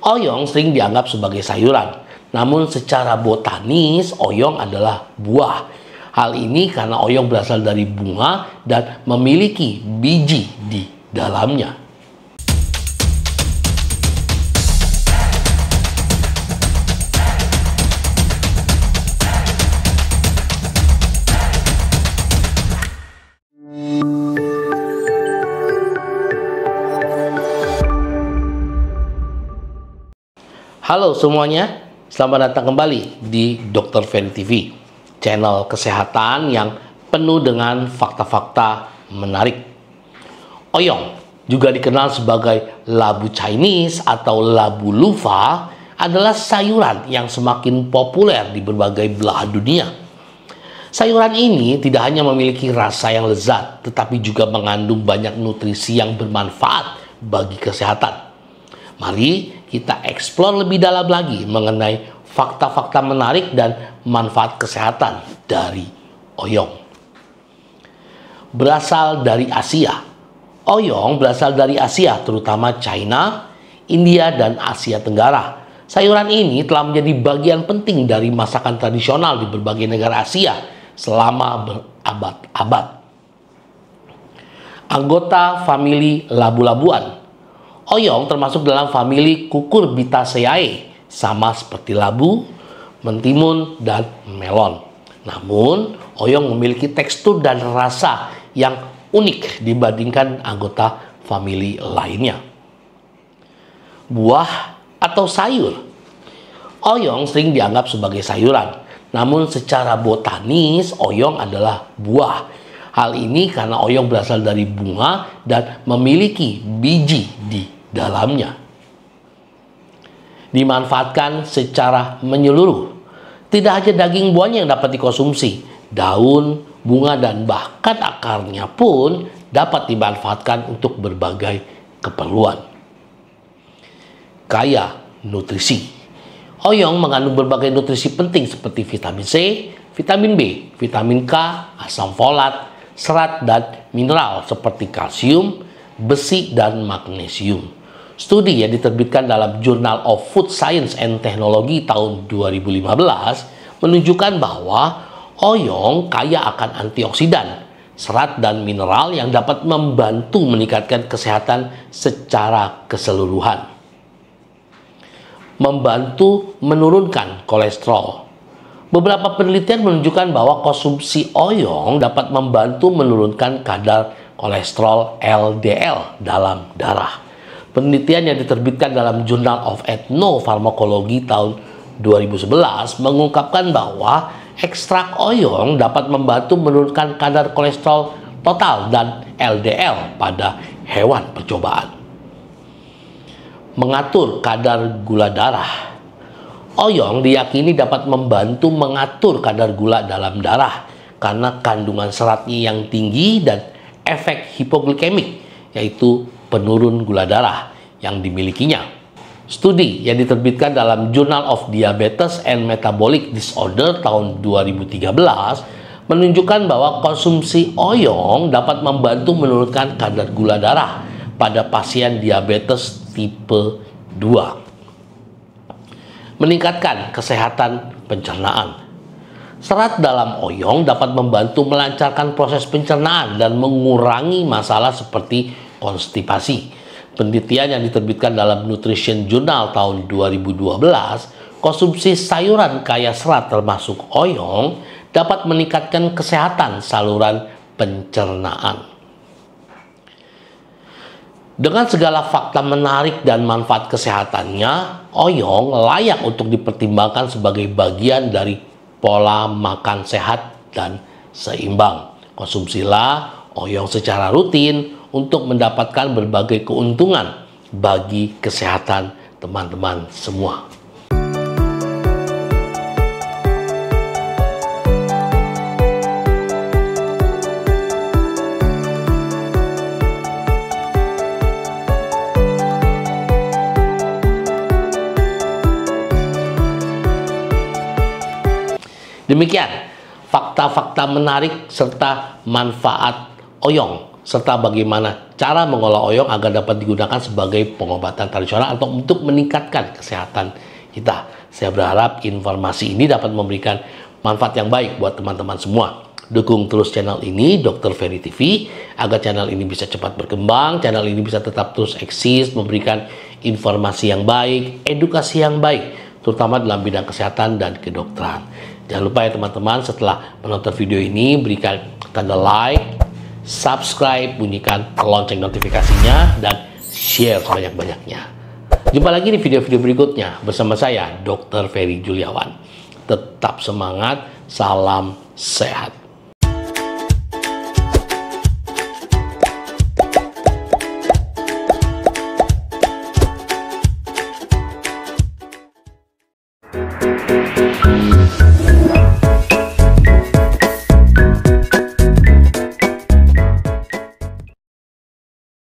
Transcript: Oyong sering dianggap sebagai sayuran, namun secara botanis oyong adalah buah. Hal ini karena oyong berasal dari bunga dan memiliki biji di dalamnya. Halo semuanya, selamat datang kembali di Dr. Ferry TV, channel kesehatan yang penuh dengan fakta-fakta menarik. Oyong, juga dikenal sebagai labu Chinese atau labu lufa, adalah sayuran yang semakin populer di berbagai belahan dunia. Sayuran ini tidak hanya memiliki rasa yang lezat, tetapi juga mengandung banyak nutrisi yang bermanfaat bagi kesehatan. Mari kita eksplor lebih dalam lagi mengenai fakta-fakta menarik dan manfaat kesehatan dari oyong. Berasal dari Asia. Oyong berasal dari Asia, terutama China, India, dan Asia Tenggara. Sayuran ini telah menjadi bagian penting dari masakan tradisional di berbagai negara Asia selama berabad-abad. Anggota famili labu-labuan. Oyong termasuk dalam famili Cucurbitaceae, sama seperti labu, mentimun, dan melon. Namun, oyong memiliki tekstur dan rasa yang unik dibandingkan anggota famili lainnya. Buah atau sayur. Oyong sering dianggap sebagai sayuran, namun secara botanis oyong adalah buah. Hal ini karena oyong berasal dari bunga dan memiliki biji di dalamnya. Dimanfaatkan secara menyeluruh. Tidak hanya daging buahnya yang dapat dikonsumsi, daun, bunga, dan bahkan akarnya pun dapat dimanfaatkan untuk berbagai keperluan. Kaya nutrisi. Oyong mengandung berbagai nutrisi penting seperti vitamin C, vitamin B, vitamin K, asam folat, serat, dan mineral seperti kalsium, besi, dan magnesium. Studi yang diterbitkan dalam Journal of Food Science and Technology tahun 2015 menunjukkan bahwa oyong kaya akan antioksidan, serat, dan mineral yang dapat membantu meningkatkan kesehatan secara keseluruhan. Membantu menurunkan kolesterol. Beberapa penelitian menunjukkan bahwa konsumsi oyong dapat membantu menurunkan kadar kolesterol LDL dalam darah. Penelitian yang diterbitkan dalam Journal of Ethno Pharmacology tahun 2011 mengungkapkan bahwa ekstrak oyong dapat membantu menurunkan kadar kolesterol total dan LDL pada hewan percobaan. Mengatur kadar gula darah. Oyong diyakini dapat membantu mengatur kadar gula dalam darah karena kandungan seratnya yang tinggi dan efek hipoglikemik, yaitu penurun gula darah yang dimilikinya. Studi yang diterbitkan dalam Journal of Diabetes and Metabolic Disorder tahun 2013 menunjukkan bahwa konsumsi oyong dapat membantu menurunkan kadar gula darah pada pasien diabetes tipe 2. Meningkatkan kesehatan pencernaan. Serat dalam oyong dapat membantu melancarkan proses pencernaan dan mengurangi masalah seperti konstipasi. Penelitian yang diterbitkan dalam Nutrition Journal tahun 2012, konsumsi sayuran kaya serat termasuk oyong dapat meningkatkan kesehatan saluran pencernaan. Dengan segala fakta menarik dan manfaat kesehatannya, oyong layak untuk dipertimbangkan sebagai bagian dari pola makan sehat dan seimbang. Konsumsilah oyong secara rutin untuk mendapatkan berbagai keuntungan bagi kesehatan teman-teman semua. Demikian fakta-fakta menarik serta manfaat oyong. serta bagaimana cara mengolah oyong agar dapat digunakan sebagai pengobatan tradisional atau untuk meningkatkan kesehatan kita. Saya berharap informasi ini dapat memberikan manfaat yang baik buat teman-teman semua. Dukung terus channel ini, Dr. Ferry TV, agar channel ini bisa cepat berkembang, channel ini bisa tetap terus eksis, memberikan informasi yang baik, edukasi yang baik, terutama dalam bidang kesehatan dan kedokteran. Jangan lupa ya teman-teman, setelah menonton video ini, berikan tanda like, subscribe, bunyikan lonceng notifikasinya, dan share sebanyak-banyaknya. Jumpa lagi di video-video berikutnya bersama saya, Dr. Ferry Juliawan. Tetap semangat, salam sehat.